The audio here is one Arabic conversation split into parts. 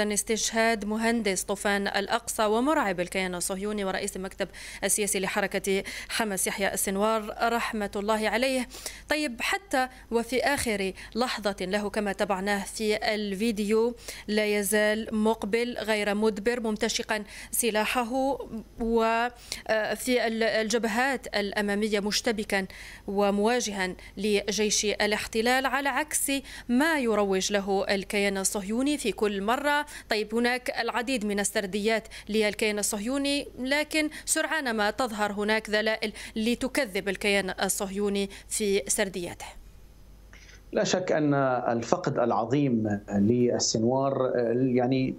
استشهاد مهندس طوفان الأقصى ومرعب الكيان الصهيوني ورئيس المكتب السياسي لحركة حماس يحيى السنوار رحمة الله عليه. طيب، حتى وفي آخر لحظة له كما تابعناه في الفيديو لا يزال مقبل غير مدبر ممتشقا سلاحه وفي الجبهات الأمامية مشتبكا ومواجها لجيش الاحتلال، على عكس ما يروج له الكيان الصهيوني في كل مرة. طيب، هناك العديد من السرديات للكيان الصهيوني، لكن سرعان ما تظهر هناك دلائل لتكذب الكيان الصهيوني في سردياته. لا شك أن الفقد العظيم للسنوار يعني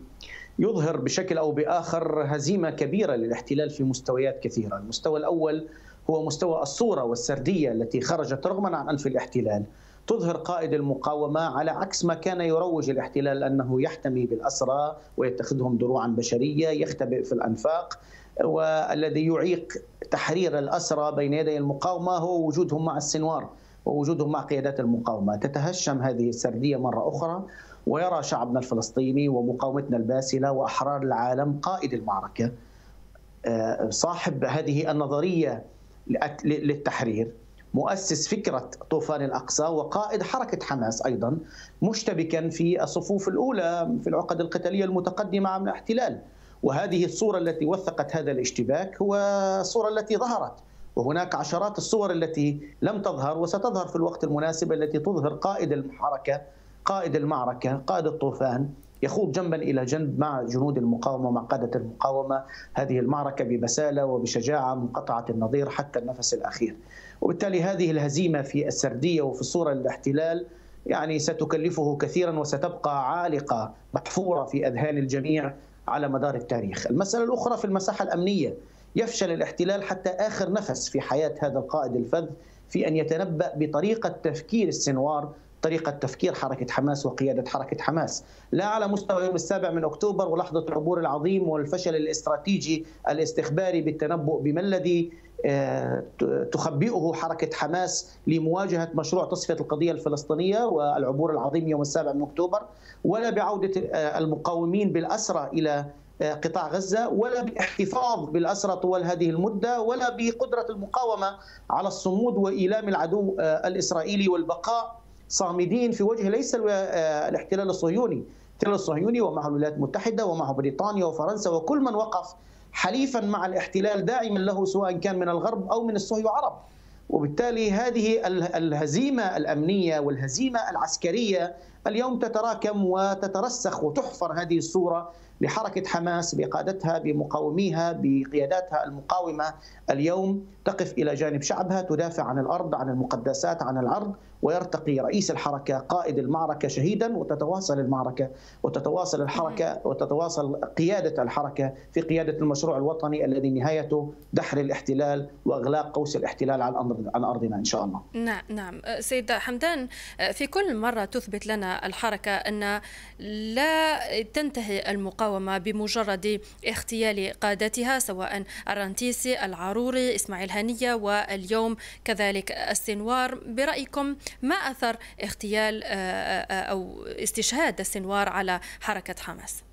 يظهر بشكل أو بآخر هزيمة كبيرة للاحتلال في مستويات كثيرة. المستوى الأول هو مستوى الصورة والسردية التي خرجت رغما عن أنف الاحتلال. تظهر قائد المقاومة على عكس ما كان يروج الاحتلال أنه يحتمي بالأسرى ويتخذهم دروعا بشرية، يختبئ في الأنفاق، والذي يعيق تحرير الأسرى بين يدي المقاومة هو وجودهم مع السنوار ووجودهم مع قيادات المقاومة. تتهشم هذه السردية مرة أخرى، ويرى شعبنا الفلسطيني ومقاومتنا الباسلة وأحرار العالم قائد المعركة، صاحب هذه النظرية للتحرير، مؤسس فكرة طوفان الأقصى وقائد حركة حماس أيضا، مشتبكا في الصفوف الأولى في العقد القتالية المتقدمة عن الاحتلال. وهذه الصورة التي وثقت هذا الاشتباك هو الصورة التي ظهرت، وهناك عشرات الصور التي لم تظهر وستظهر في الوقت المناسب، التي تظهر قائد الحركة، قائد المعركة، قائد الطوفان يخوض جنبا إلى جنب مع جنود المقاومة، مع قادة المقاومة، هذه المعركة ببسالة وبشجاعة منقطعة النظير حتى النفس الأخير. وبالتالي هذه الهزيمة في السردية وفي الصورة للاحتلال يعني ستكلفه كثيرا وستبقى عالقة محفورة في أذهان الجميع على مدار التاريخ. المسألة الأخرى في المساحة الأمنية، يفشل الاحتلال حتى آخر نفس في حياة هذا القائد الفذ في أن يتنبأ بطريقة تفكير السنوار، طريقة تفكير حركة حماس وقيادة حركة حماس، لا على مستوى يوم 7 أكتوبر ولحظة العبور العظيم والفشل الاستراتيجي الاستخباري بالتنبؤ بما الذي تخبئه حركة حماس لمواجهة مشروع تصفية القضية الفلسطينية والعبور العظيم يوم 7 أكتوبر، ولا بعودة المقاومين بالأسرى إلى قطاع غزة، ولا باحتفاظ بالأسرى طوال هذه المدة، ولا بقدرة المقاومة على الصمود وإيلام العدو الإسرائيلي والبقاء صامدين في وجه ليس الاحتلال الصهيوني، الاحتلال الصهيوني ومعه الولايات المتحدة ومعه بريطانيا وفرنسا وكل من وقف حليفا مع الاحتلال داعما له سواء كان من الغرب أو من الصهيو عرب. وبالتالي هذه الهزيمة الأمنية والهزيمة العسكرية اليوم تتراكم وتترسخ وتحفر هذه الصورة لحركة حماس بقادتها بمقاوميها بقياداتها المقاومة. اليوم تقف إلى جانب شعبها، تدافع عن الأرض، عن المقدسات، عن العرض، ويرتقي رئيس الحركة قائد المعركة شهيدا، وتتواصل المعركة وتتواصل الحركة وتتواصل قيادة الحركة في قيادة المشروع الوطني الذي نهايته دحر الاحتلال وإغلاق قوس الاحتلال عن أرضنا إن شاء الله. نعم سيد حمدان، في كل مرة تثبت لنا الحركة أن لا تنتهي المقاومة بمجرد اغتيال قادتها، سواء الرنتيسي، العروري، إسماعيل هنية، واليوم كذلك السنوار. برأيكم ما أثر اغتيال أو استشهاد السنوار على حركة حماس؟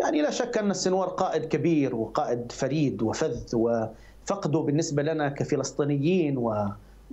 يعني لا شك أن السنوار قائد كبير وقائد فريد وفذ، وفقده بالنسبة لنا كفلسطينيين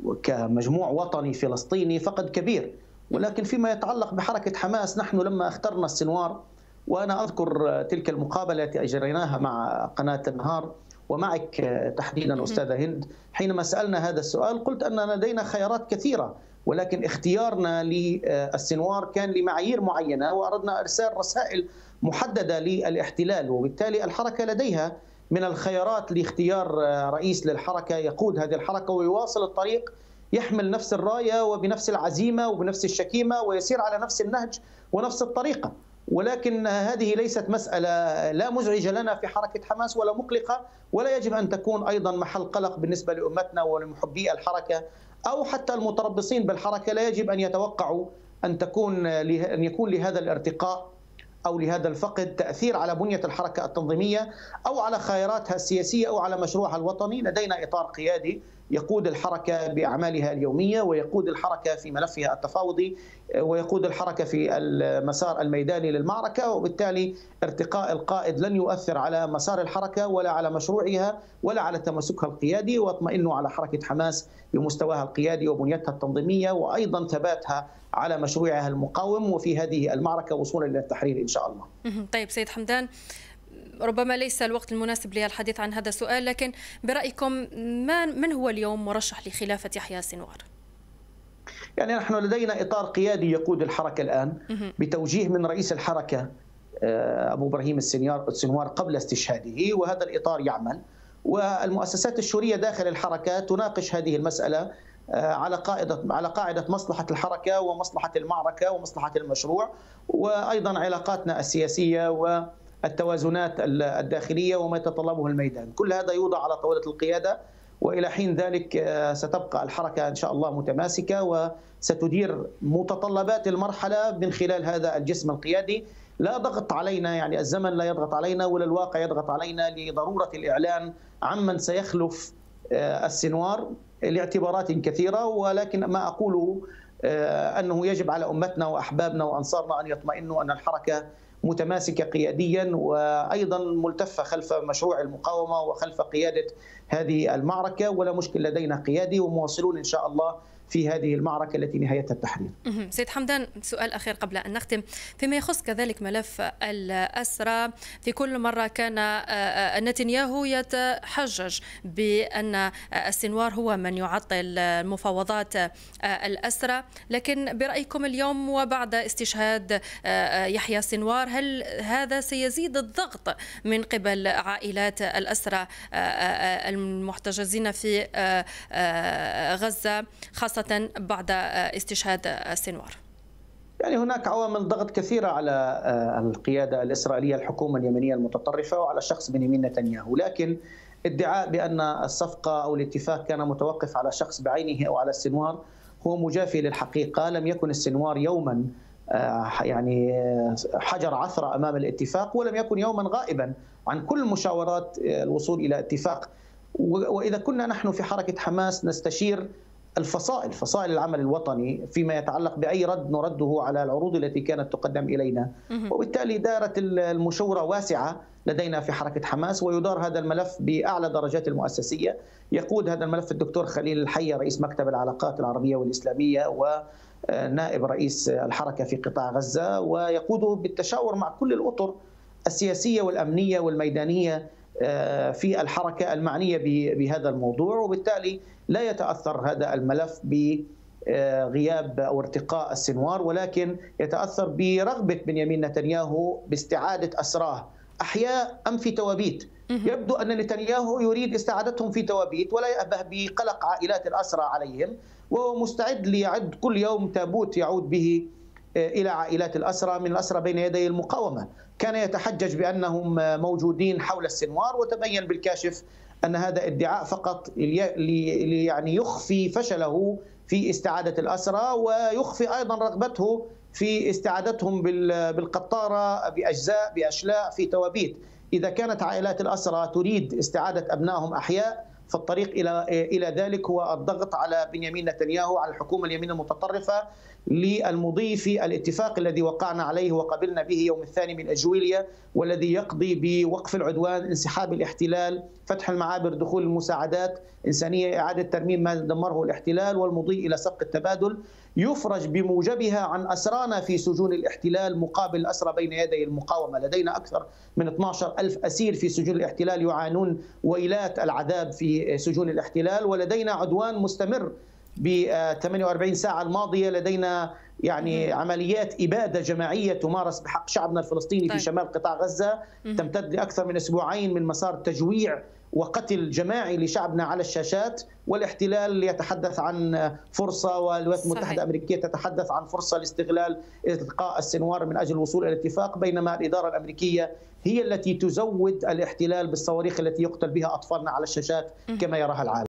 وكمجموع وطني فلسطيني فقد كبير. ولكن فيما يتعلق بحركة حماس، نحن لما اخترنا السنوار، وأنا أذكر تلك المقابلة التي أجريناها مع قناة النهار ومعك تحديدا أستاذة هند، حينما سألنا هذا السؤال قلت أن لدينا خيارات كثيرة، ولكن اختيارنا للسنوار كان لمعايير معينة، وأردنا إرسال رسائل محددة للاحتلال. وبالتالي الحركة لديها من الخيارات لاختيار رئيس للحركة يقود هذه الحركة ويواصل الطريق، يحمل نفس الراية وبنفس العزيمة وبنفس الشكيمة ويسير على نفس النهج ونفس الطريقة. ولكن هذه ليست مسألة لا مزعجة لنا في حركة حماس ولا مقلقة، ولا يجب أن تكون أيضا محل قلق بالنسبة لأمتنا ولمحبي الحركة أو حتى المتربصين بالحركة. لا يجب أن يتوقعوا أن يكون لهذا الارتقاء أو لهذا الفقد تأثير على بنية الحركة التنظيمية أو على خياراتها السياسية أو على مشروعها الوطني. لدينا إطار قيادي، يقود الحركة بأعمالها اليومية، ويقود الحركة في ملفها التفاوضي، ويقود الحركة في المسار الميداني للمعركة، وبالتالي ارتقاء القائد لن يؤثر على مسار الحركة ولا على مشروعها ولا على تمسكها القيادي، واطمئنوا على حركة حماس بمستواها القيادي وبنيتها التنظيمية، وأيضا ثباتها على مشروعها المقاوم وفي هذه المعركة وصولا إلى التحرير إن شاء الله. طيب سيد حمدان، ربما ليس الوقت المناسب للحديث عن هذا السؤال، لكن برأيكم من هو اليوم مرشح لخلافة يحيى السنوار؟ يعني نحن لدينا إطار قيادي يقود الحركة الآن بتوجيه من رئيس الحركة أبو إبراهيم السنوار قبل استشهاده، وهذا الإطار يعمل، والمؤسسات الشورية داخل الحركة تناقش هذه المسألة على قاعدة مصلحة الحركة ومصلحة المعركة ومصلحة المشروع، وأيضا علاقاتنا السياسية و التوازنات الداخلية وما يتطلبه الميدان، كل هذا يوضع على طاولة القيادة، وإلى حين ذلك ستبقى الحركة إن شاء الله متماسكة وستدير متطلبات المرحلة من خلال هذا الجسم القيادي. لا ضغط علينا، يعني الزمن لا يضغط علينا ولا الواقع يضغط علينا لضرورة الإعلان عمن سيخلف السنوار لاعتبارات كثيرة، ولكن ما أقوله أنه يجب على أمتنا وأحبابنا وأنصارنا أن يطمئنوا أن الحركة متماسكة قياديا وأيضا ملتفة خلف مشروع المقاومة وخلف قيادة هذه المعركة، ولا مشكل لدينا قيادي ومواصلون إن شاء الله في هذه المعركة التي نهايتها التحرير. سيد حمدان، سؤال أخير قبل أن نختم، فيما يخص كذلك ملف الأسرى، في كل مرة كان نتنياهو يتحجج بأن السنوار هو من يعطل مفاوضات الأسرى، لكن برأيكم اليوم وبعد استشهاد يحيى السنوار هل هذا سيزيد الضغط من قبل عائلات الأسرى المحتجزين في غزة خاصة بعد استشهاد السنوار؟ يعني هناك عوامل ضغط كثيرة على القيادة الإسرائيلية، الحكومة اليمنية المتطرفة، وعلى شخص بنيامين نتنياهو، لكن ادعاء بأن الصفقة أو الاتفاق كان متوقف على شخص بعينه أو على السنوار هو مجافي للحقيقة. لم يكن السنوار يوما يعني حجر عثرة أمام الاتفاق، ولم يكن يوما غائبا عن كل مشاورات الوصول إلى اتفاق. وإذا كنا نحن في حركة حماس نستشير فصائل العمل الوطني فيما يتعلق بأي رد نرده على العروض التي كانت تقدم إلينا، وبالتالي دائرة المشورة واسعة لدينا في حركة حماس، ويدار هذا الملف بأعلى درجات المؤسسية. يقود هذا الملف الدكتور خليل الحية رئيس مكتب العلاقات العربية والإسلامية ونائب رئيس الحركة في قطاع غزة، ويقوده بالتشاور مع كل الأطر السياسية والأمنية والميدانية في الحركة المعنية بهذا الموضوع، وبالتالي لا يتأثر هذا الملف بغياب أو ارتقاء السنوار، ولكن يتأثر برغبة بنيامين نتنياهو باستعادة أسراه أحياء أم في توابيت. يبدو أن نتنياهو يريد استعادتهم في توابيت ولا يأبه بقلق عائلات الأسرى عليهم، وهو مستعد ليعد كل يوم تابوت يعود به إلى عائلات الأسرى من الأسرى بين يدي المقاومة. كان يتحجج بأنهم موجودين حول السنوار، وتبين بالكاشف أن هذا ادعاء فقط يعني يخفي فشله في استعادة الأسرى، ويخفي أيضا رغبته في استعادتهم بالقطارة بأجزاء بأشلاء في توابيت. إذا كانت عائلات الأسرى تريد استعادة أبنائهم أحياء، فالطريق إلى ذلك هو الضغط على بنيامين نتنياهو، على الحكومة اليمين المتطرفة، للمضي في الاتفاق الذي وقعنا عليه وقبلنا به يوم 2 أجويلية، والذي يقضي بوقف العدوان، انسحاب الاحتلال، فتح المعابر، دخول المساعدات إنسانية، إعادة ترميم ما دمره الاحتلال، والمضي إلى سبق التبادل، يفرج بموجبها عن أسرانا في سجون الاحتلال مقابل أسرى بين يدي المقاومة. لدينا أكثر من 12,000 أسير في سجون الاحتلال يعانون ويلات العذاب في سجون الاحتلال، ولدينا عدوان مستمر ب 48 ساعة الماضية. لدينا يعني عمليات إبادة جماعية تمارس بحق شعبنا الفلسطيني في شمال قطاع غزة، تمتد لأكثر من أسبوعين، من مسار تجويع وقتل جماعي لشعبنا على الشاشات، والاحتلال يتحدث عن فرصة، والولايات المتحدة الأمريكية تتحدث عن فرصة لاستغلال إلقاء السنوار من أجل الوصول إلى اتفاق، بينما الإدارة الأمريكية هي التي تزود الاحتلال بالصواريخ التي يقتل بها أطفالنا على الشاشات كما يراها العالم.